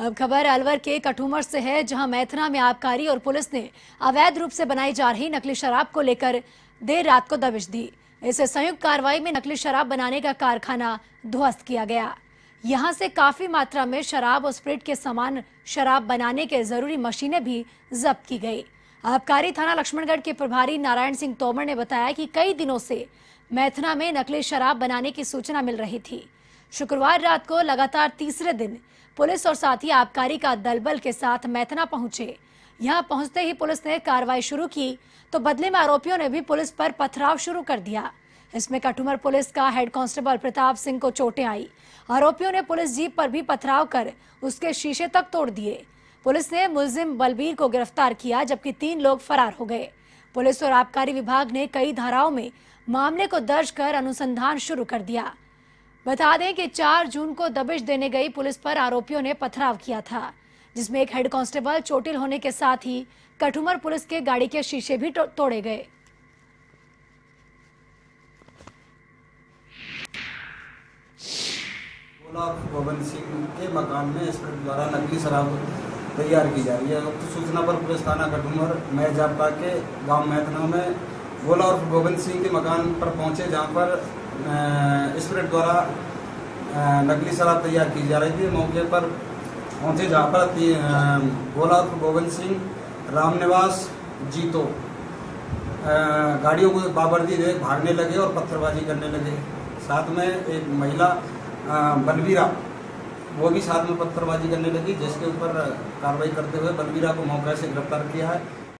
अब खबर अलवर के कठूमर से है, जहां मैथना में आबकारी और पुलिस ने अवैध रूप से बनाई जा रही नकली शराब को लेकर देर रात को दबिश दी। इस संयुक्त कार्रवाई में नकली शराब बनाने का कारखाना ध्वस्त किया गया। यहां से काफी मात्रा में शराब और स्प्रिट के सामान, शराब बनाने के जरूरी मशीनें भी जब्त की गई। आबकारी थाना लक्ष्मणगढ़ के प्रभारी नारायण सिंह तोमर ने बताया कि कई दिनों से मैथना में नकली शराब बनाने की सूचना मिल रही थी। शुक्रवार रात को लगातार तीसरे दिन पुलिस और साथी आबकारी का दलबल के साथ मैथना पहुंचे। यहां पहुंचते ही पुलिस ने कार्रवाई शुरू की तो बदले में आरोपियों ने भी पुलिस पर पथराव शुरू कर दिया। इसमें कठूमर पुलिस का हेड कांस्टेबल प्रताप सिंह को चोटें आई। आरोपियों ने पुलिस जीप पर भी पथराव कर उसके शीशे तक तोड़ दिए। पुलिस ने मुलजिम बलबीर को गिरफ्तार किया, जबकि 3 लोग फरार हो गए। पुलिस और आबकारी विभाग ने कई धाराओं में मामले को दर्ज कर अनुसंधान शुरू कर दिया। बता दें कि 4 जून को दबिश देने गई पुलिस पर आरोपियों ने पथराव किया था, जिसमें एक हेड कांस्टेबल चोटिल होने के साथ ही कठूमर पुलिस के गाड़ी के शीशे भी तोड़े गए। गोविंद सिंह के मकान में स्प्रिट द्वारा नकली शराब तैयार की जा रही है। उक्त सूचना पर पुलिस थाना कठूमर में जाब्ता के गांव मैथना में गोला और गोविंद सिंह के मकान पर पहुंचे, जहां पर स्प्रिट द्वारा नकली शराब तैयार की जा रही थी। मौके पर पहुंचे जहां पर गोला और गोविंद सिंह, रामनिवास, जीतो गाड़ियों को बावर्दी देख भागने लगे और पत्थरबाजी करने लगे। साथ में एक महिला बलबीरा, वो भी साथ में पत्थरबाजी करने लगी, जिसके ऊपर कार्रवाई करते हुए बलबीरा को मौके से गिरफ्तार किया है।